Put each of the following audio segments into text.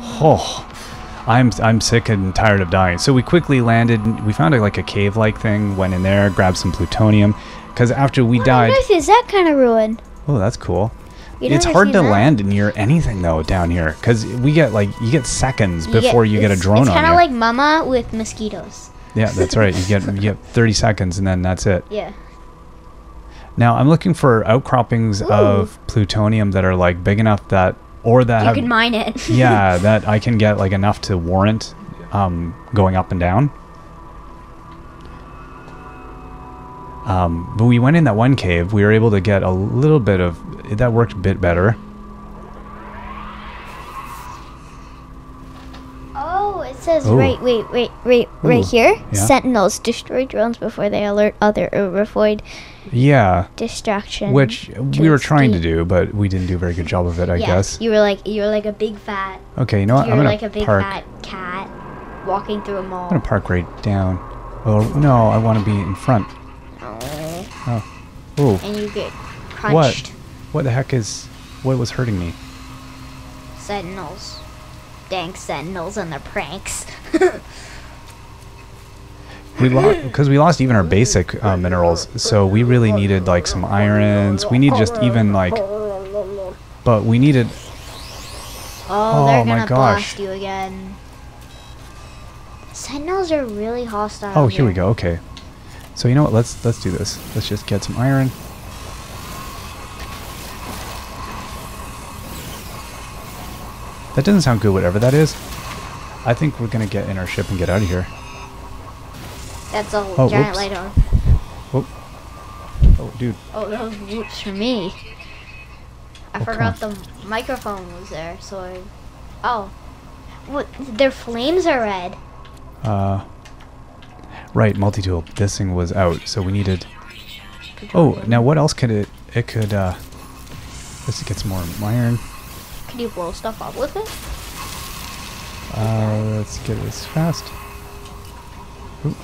Oh, I'm sick and tired of dying. So we quickly landed. We found like a cave-like thing. Went in there, grabbed some plutonium, because after we died. What on earth is that kind of ruin? Oh, that's cool. It's hard to land near anything though down here, because we get like you get seconds before you get a drone on you. It's kind of like Mama with mosquitoes. Yeah, that's right. You get 30 seconds and then that's it. Yeah. Now I'm looking for outcroppings of plutonium that are like big enough that you can mine it. Yeah, that I can get like enough to warrant going up and down. But we went in that one cave. We were able to get a little bit of that worked a bit better. Oh, it says right here. Yeah. Sentinels destroy drones before they alert other or avoid. Yeah. Distraction. Which we were trying to do, but we didn't do a very good job of it. I guess. You were like a big fat. Okay, you know what? I'm like a big fat cat walking through a mall. I'm gonna park right down. Oh no, I want to be in front. Oh. Ooh. And you get crunched. What the heck is... What was hurting me? Sentinels. Dang sentinels and their pranks. Because we lost even our basic minerals, so we really needed like some irons. We need just even like... But we needed... Oh, they're gonna blast you again. Sentinels are really hostile. Oh, here we go. Okay. So you know what? Let's do this. Let's just get some iron. That doesn't sound good, whatever that is. I think we're gonna get in our ship and get out of here. That's a giant light orb. Oh, dude. Oh, that was whoops for me. I forgot the microphone was there, so I... Oh. What? Their flames are red. Right, multi-tool. This thing was out, so we needed... Oh, now what else could it... It could, let's get some more iron. Could you blow stuff up with it? Let's get this fast. Ooh.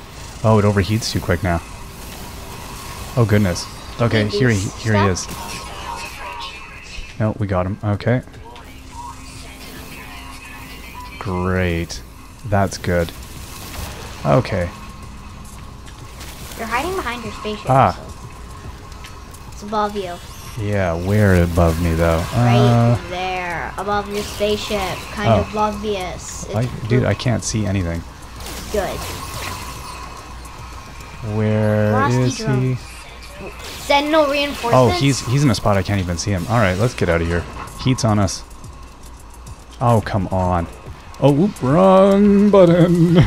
Oh, it overheats too quick now. Oh, goodness. Okay, here he is. No, we got him. Okay. Great. That's good. Okay. You're hiding behind your spaceship. Ah. So it's above you. Yeah, where above me though? Right there, above your spaceship. Kind of obvious. Dude, I can't see anything. Good. Where is he? Sentinel reinforcements? Oh, he's in a spot I can't even see him. All right, let's get out of here. Heat's on us. Oh, come on. Oh, whoop, wrong button.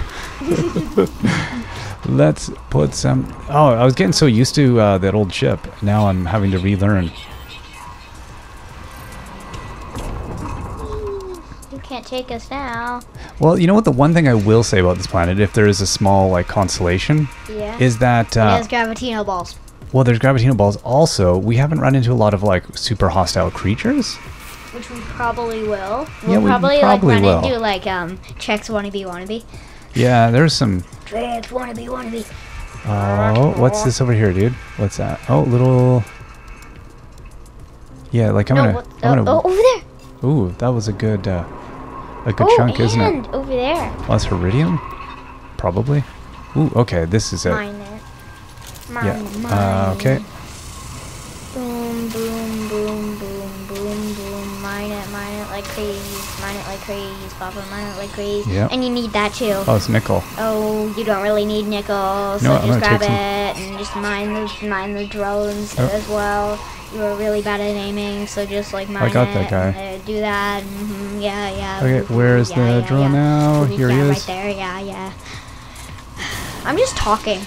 Let's put some... Oh, I was getting so used to that old ship. Now I'm having to relearn. You can't take us now. Well, you know what? The one thing I will say about this planet, if there is a small, like, constellation, is that... there's Gravitino Balls. Well, there's Gravitino Balls. Also, we haven't run into a lot of, like, super hostile creatures. Which we probably will. We'll probably run into, like, Chex wannabe. Yeah, there's some... Dreads wannabe. Oh, what's this over here, dude? What's that? Oh, little... Yeah, like I'm gonna... Oh, over there! Ooh, that was a good chunk, isn't it? And over there. Oh, that's Heridium? Probably. Ooh, okay, this is it. Mine there. Mine. Okay. Boom, boom, boom, boom, boom, boom. Mine it like crazy. Mine it like crazy, Papa. Mine it like crazy. Yep. And you need that too. Oh, it's nickel. Oh, you don't really need nickel, so just grab it and just mine the drones as well. You were really bad at aiming, so just like mine it. I got that guy. And do that. Mm-hmm, yeah. Okay, where's the drone now? Here he is. Right there. Yeah. I'm just talking.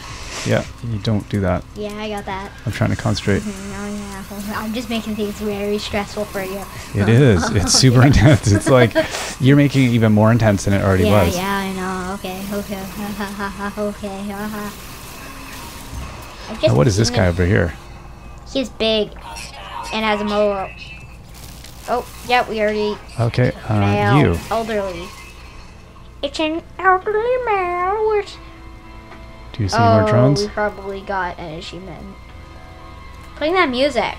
Yeah, you don't do that. Yeah, I got that. I'm trying to concentrate. Oh, yeah. I'm just making things very stressful for you. It is. It's super intense. It's like you're making it even more intense than it already was. Yeah, I know. Okay. Now, what is this guy over here? He's big and has a mole. Oh, yeah, we already... Okay, you. Elderly. It's an elderly male with... Do you see more drones? We probably got an achievement. Playing that music.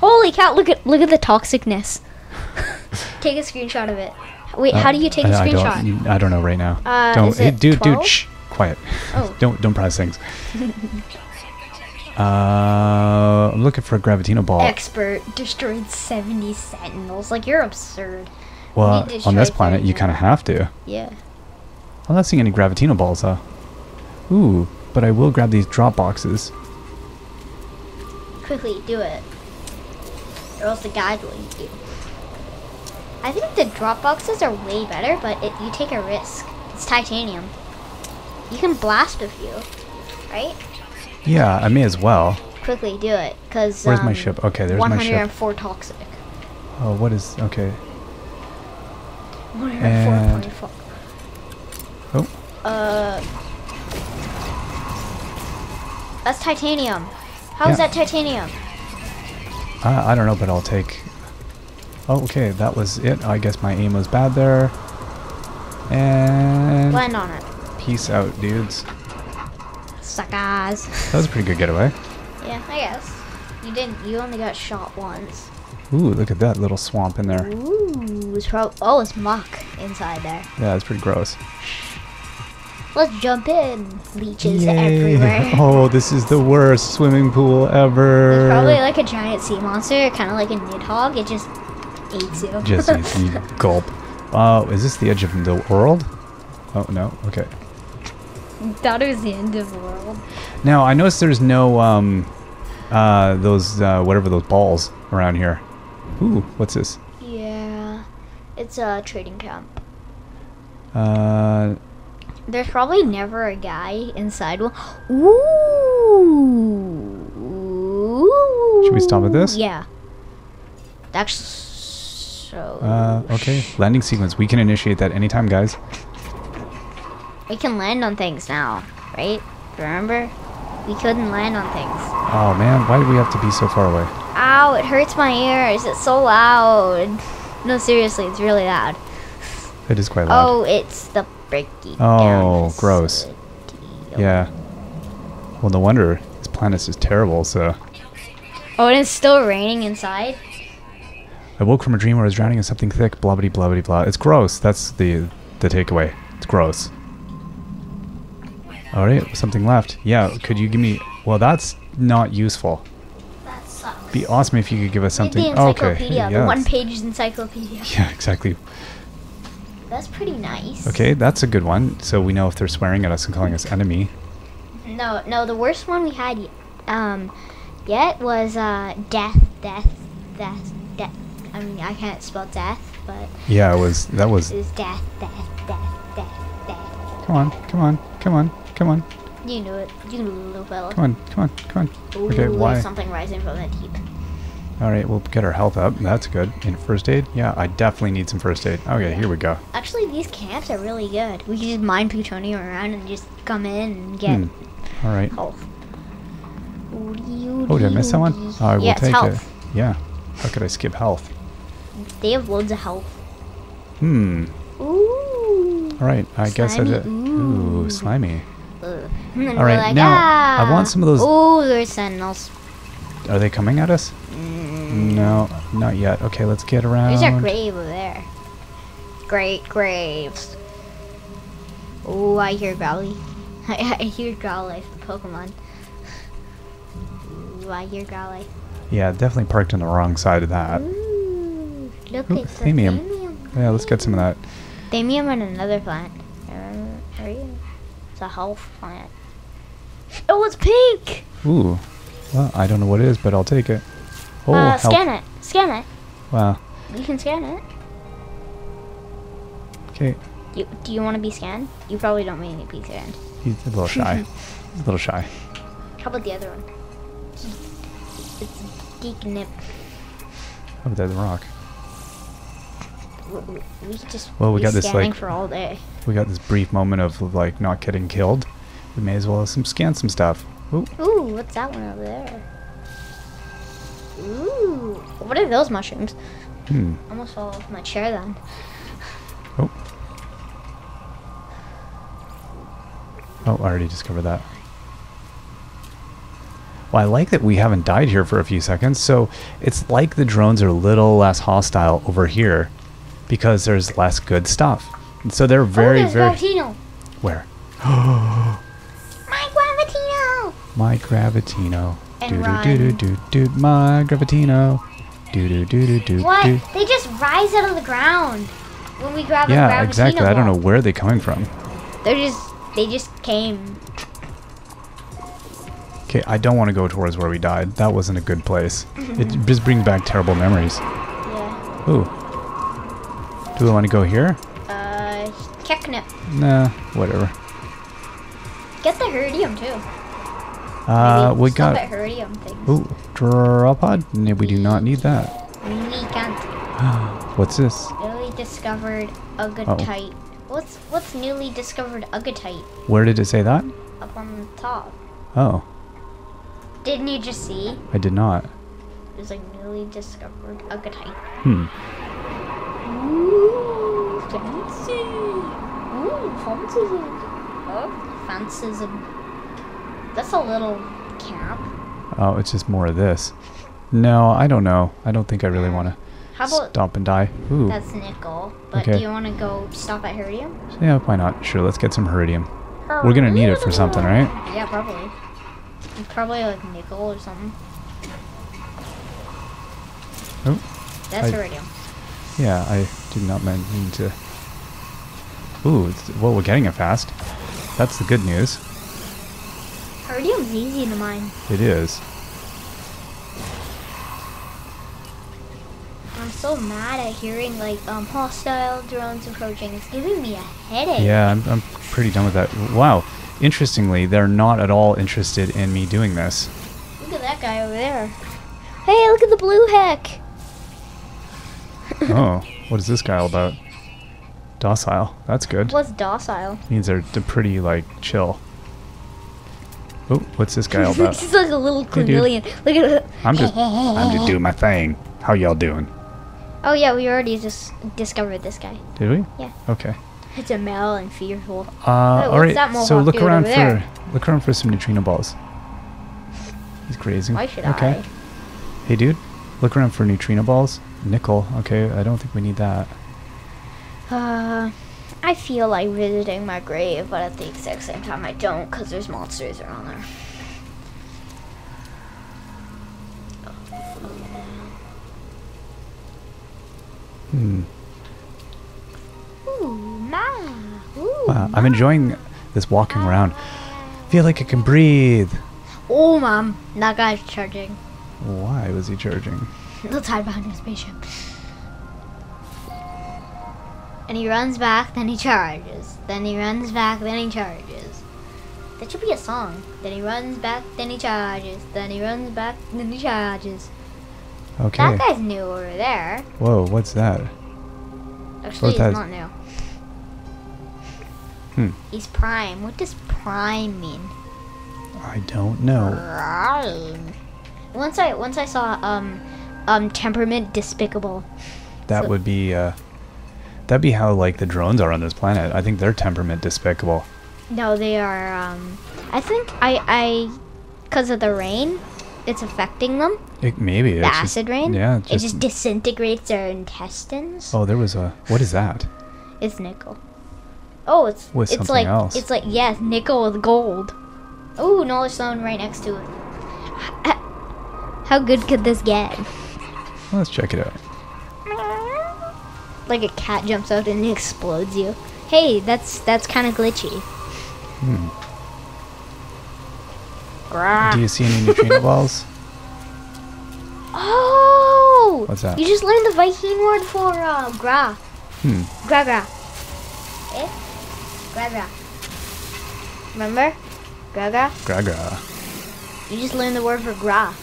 Holy cow! Look at the toxicness. Take a screenshot of it. Wait, how do you take a screenshot? I don't know right now. Don't, hey, dude, 12? Dude, shh, quiet. Oh. don't prize things. I'm looking for a Gravitino ball. Expert destroyed 70 Sentinels. Like, you're absurd. Well, on this planet, you kind of have to. Yeah. I'm not seeing any Gravitino balls, though. Ooh, but I will grab these drop boxes. Quickly, do it. Or else the guide will eat you. I think the drop boxes are way better, but you take a risk. It's titanium. You can blast a few, right? Yeah, I may as well. Quickly, do it, because... Where's my ship? Okay, there's my ship. 104 toxic. Oh, what is... Okay. 104.4. Oh. That's titanium. How is that titanium? I don't know, but I'll take... Oh, okay, that was it. I guess my aim was bad there. And... Land on it. Peace out, dudes. Suckers. That was a pretty good getaway. Yeah, I guess. You didn't. You only got shot once. Ooh, look at that little swamp in there. Ooh, it's probably... Oh, it's muck inside there. Yeah, it's pretty gross. Let's jump in. Leeches everywhere. Oh, this is the worst swimming pool ever. It's probably like a giant sea monster, kind of like a nidhogg. It just eats you. Just eats you. Gulp. Oh, is this the edge of the world? Oh, no. Okay. I thought it was the end of the world. Now, I noticed there's no, those, whatever those balls around here. Ooh, what's this? Yeah. It's a trading camp. There's probably never a guy inside one. Ooh. Should we stop at this? Yeah. That's so... okay. Landing sequence. We can initiate that anytime, guys. We can land on things now, right? Remember? We couldn't land on things. Oh, man. Why do we have to be so far away? Ow, it hurts my ears. It's so loud. No, seriously. It's really loud. It is quite loud. Oh, it's the... Oh, gross. Yeah. Well, no wonder this planet is terrible, so... Oh, and it's still raining inside? I woke from a dream where I was drowning in something thick, blah blah blah blah blah. It's gross. That's the takeaway. It's gross. Alright, something left. Yeah, could you give me... Well, that's not useful. That sucks. Be awesome if you could give us something... Like the encyclopedia, okay. Yeah. The one-page encyclopedia. Yeah, exactly. That's pretty nice. Okay, that's a good one. So we know if they're swearing at us and calling us enemy. No, no, the worst one we had yet was death. I mean, I can't spell death, but... Yeah, it was... That was... It was death. Come on. You knew it. You little fella. Come on. Ooh, okay, why? There's something rising from the deep. Alright, we'll get our health up. That's good. And first aid? Yeah, I definitely need some first aid. Okay, here we go. Actually, these camps are really good. We can just mine plutonium around and just come in and get Alright. health. Oh, did I miss someone? Oh, I will take health. It. Yeah. How could I skip health? They have loads of health. Hmm. Ooh. Alright, I guess I did. Ooh, slimy. Alright, like, now I want some of those. Ooh, there's sentinels. Are they coming at us? No, not yet. Okay, let's get around. There's a grave over there. Great graves. Oh, I hear Growlithe. I hear Growlithe from Pokemon. Ooh, I hear Growlithe. Yeah, definitely parked on the wrong side of that. Ooh, look at Thamium. Yeah, let's get some of that. Thamium on another plant. It's a health plant. Oh, it's pink! Ooh. Well, I don't know what it is, but I'll take it. Oh, scan it. Wow. You can scan it. Okay. Do you want to be scanned? You probably don't mean to be scanned. He's a little shy. How about the other one? It's Geek Nip. How about that rock? We just well, we got this like for all day. We got this brief moment of like not getting killed. We may as well scan some stuff. Ooh. Ooh, what's that one over there? Ooh, what are those mushrooms? Hmm. Almost fell off my chair then. Oh. Oh, I already discovered that. Well, I like that we haven't died here for a few seconds, so it's like the drones are a little less hostile over here. because there's less good stuff. And so they're very, very... Gravitino. Where? My Gravitino! My Gravitino. Do-do-do-do-do-do. My Gravitino. Do-do-do-do-do. What? They just rise out of the ground when we grab a Gravitino. Yeah, exactly. Ball. I don't know where they're coming from. They're just... They just came. Okay, I don't want to go towards where we died. That wasn't a good place. It just brings back terrible memories. Yeah. Ooh. Do we want to go here? Check no. Nah, whatever. Get the Heridium too. Maybe we got a Heridium thing. Ooh, drop pod? No, we do not need that. We can't. What's this? Newly discovered Ugatite. What's newly discovered Ugatite? Where did it say that? Up on the top. Oh. Didn't you just see? I did not. It was like newly discovered Ugatite. Hmm. Ooh, fancy. Ooh, fancyism. Oh, fancyism. That's a little camp. Oh, it's just more of this. No, I don't know. I don't think I really want to stop and die. Ooh. That's nickel. But okay. Do you want to go stop at Heridium? Yeah, why not? Sure, let's get some Heridium. We're gonna need it for something, right? Yeah, probably. Probably like nickel or something. Oh, that's Heridium. Yeah, I did not mean to. Ooh, well, we're getting it fast. That's the good news. Heridium's easy to mine. It is. I'm so mad at hearing like hostile drones approaching. It's giving me a headache. Yeah, I'm pretty done with that. Wow. Interestingly, they're not at all interested in me doing this. Look at that guy over there. Hey, look at the blue heck. Oh, what is this guy all about? Docile. That's good. What's docile? Means they're pretty like chill. Oh, what's this guy all about? He's like a little chameleon. Hey, look at. I'm just doing my thing. How y'all doing? Oh yeah, we already just discovered this guy. Did we? Yeah. Okay. It's a male and fearful. All right. So look around for some neutrino balls. He's grazing. Why should I? Hey, dude, look around for neutrino balls. Nickel. Okay, I don't think we need that. I feel like visiting my grave, but at the exact same time, I don't, cause there's monsters around there. Hmm. I'm enjoying this walking around. Feel like I can breathe. Oh, Mom. That guy's charging. Why was he charging? Let's hide behind his spaceship. And he runs back, then he charges. Then he runs back, then he charges. That should be a song. Then he runs back, then he charges. Then he runs back, then he charges. Okay. That guy's new over there. Whoa, what's that? Actually, he's not new. Hmm. He's prime. What does prime mean? I don't know. Prime. Once I saw temperament despicable. That would be that'd be how like the drones are on this planet. I think they're temperament despicable. No, they are. I think because of the rain, it's affecting them. Maybe the acid rain. Yeah. It just disintegrates their intestines. Oh, there was a. What is that? It's nickel. Oh, it's like else. It's like yes, nickel with gold. Oh, no, there's someone right next to it. How good could this get? Well, let's check it out. Like a cat jumps out and explodes you. Hey, that's kind of glitchy. Hmm. Do you see any neutrino balls? Oh! What's that? You just learned the Viking word for Grah. Hmm. Grah, Grah. Eh? Grah, Grah. Remember? Grah, Grah? Grah, Grah. You just learned the word for Grah.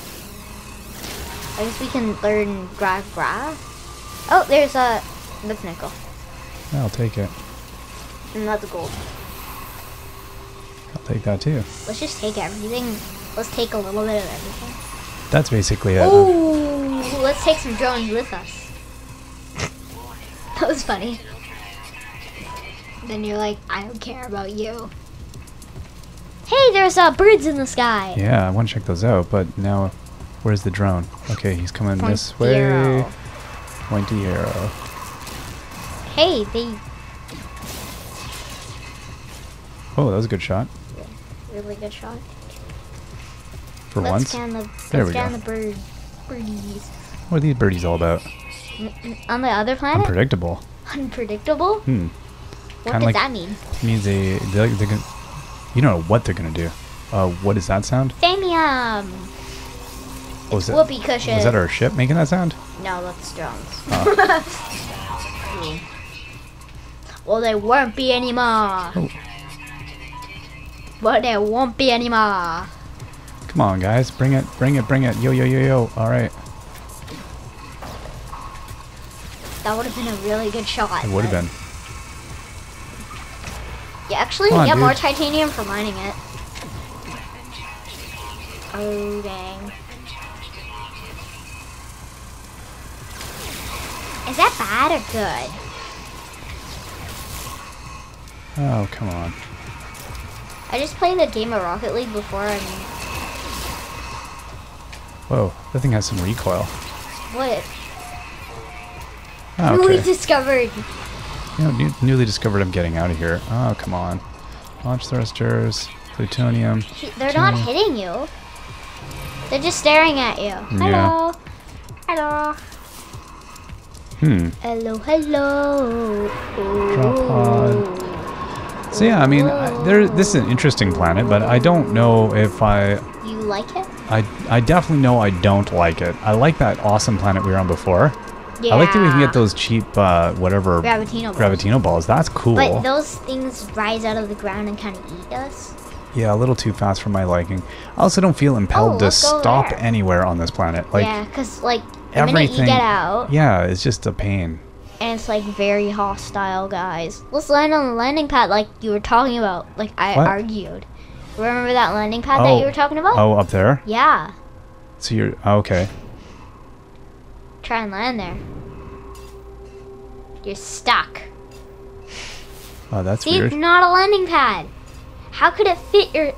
I guess we can learn Grah, Grah. Oh, there's a... That's nickel. I'll take it. And that's gold. I'll take that too. Let's just take everything. Let's take a little bit of everything. That's basically it. Ooh! Let's take some drones with us. That was funny. Then you're like, I don't care about you. Hey, there's birds in the sky. Yeah, I want to check those out, but now, where's the drone? Okay, he's coming this way. Pointy arrow. Hey, they... Oh, that was a good shot. Yeah, really good shot. For let's once. Scan the, there let's we scan go. The birdies. What are these birdies all about? On the other planet? Unpredictable. Unpredictable? Hmm. What does that mean? It means they're gonna, you don't know what they're going to do. What is that sound? Thamium! Oh, it's whoopee cushion. Was that our ship making that sound? No, that's drones. Oh. Well, they won't be anymore. Oh. But they won't be anymore. Come on, guys. Bring it, bring it, bring it. Yo, yo, yo, yo. All right. That would have been a really good shot. It would have been. Yeah, actually, we got more titanium for mining it. Oh, dang. Is that bad or good? Oh, come on. I just played a game of Rocket League before and... Whoa, that thing has some recoil. What? Oh, okay. Newly discovered! You know, newly discovered I'm getting out of here. Oh, come on. Launch thrusters, plutonium... They're not hitting you. They're just staring at you. Hello! Yeah. Hello! Hmm. Hello, hello. Oh. Drop pod. So yeah, I mean, this is an interesting planet, but I don't know if I... You like it? I definitely know I don't like it. I like that awesome planet we were on before. Yeah. I like that we can get those cheap, whatever... Gravitino balls. That's cool. But those things rise out of the ground and kind of eat us. Yeah, a little too fast for my liking. I also don't feel impelled to stop anywhere on this planet. Like, yeah, because, like... The minute you get out. Yeah, it's just a pain. And it's like very hostile, guys. Let's land on the landing pad like you were talking about. Like I argued. Remember that landing pad that you were talking about? Oh, up there? Yeah. So you're... okay. Try and land there. You're stuck. Oh, that's weird. It's not a landing pad. How could it fit your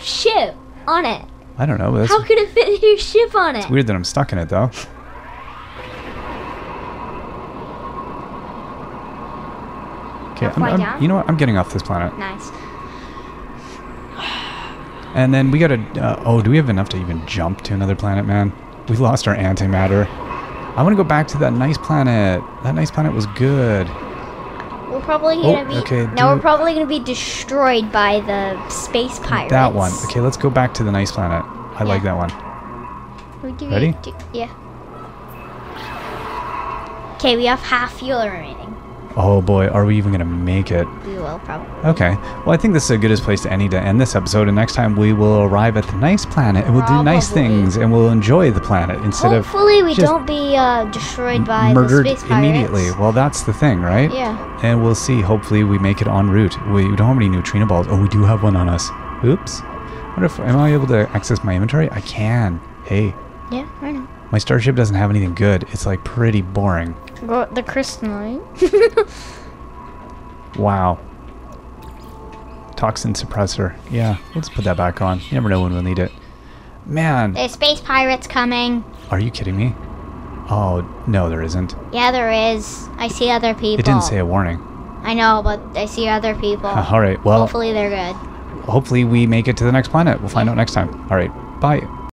ship on it? I don't know. How could it fit your ship on it? It's weird that I'm stuck in it, though. Okay, you know what? I'm getting off this planet. Nice. And then we gotta... do we have enough to even jump to another planet, man? We lost our antimatter. I want to go back to that nice planet. That nice planet was good. We're probably gonna be... Okay, we're probably gonna be destroyed by the space pirates. That one. Okay, let's go back to the nice planet. I like that one. Ready? Yeah. Okay, we have half fuel remaining. Oh boy, are we even gonna make it? We will probably. Okay. Well, I think this is the goodest place to end this episode. And next time we will arrive at the nice planet and we'll do nice things and we'll enjoy the planet instead of... Hopefully we don't be destroyed by the space pirates. Murdered immediately. Well, that's the thing, right? Yeah. And we'll see. Hopefully we make it en route. We don't have any neutrino balls. Oh, we do have one on us. Oops. What if... Am I able to access my inventory? I can. Hey. Yeah, right now. My starship doesn't have anything good. It's like pretty boring. Got the crystalline. Wow. Toxin suppressor. Yeah, let's put that back on. You never know when we'll need it. Man. There's space pirates coming. Are you kidding me? Oh, no, there isn't. Yeah, there is. I see other people. It didn't say a warning. I know, but I see other people. All right, well. Hopefully they're good. Hopefully we make it to the next planet. We'll find out next time. All right, bye.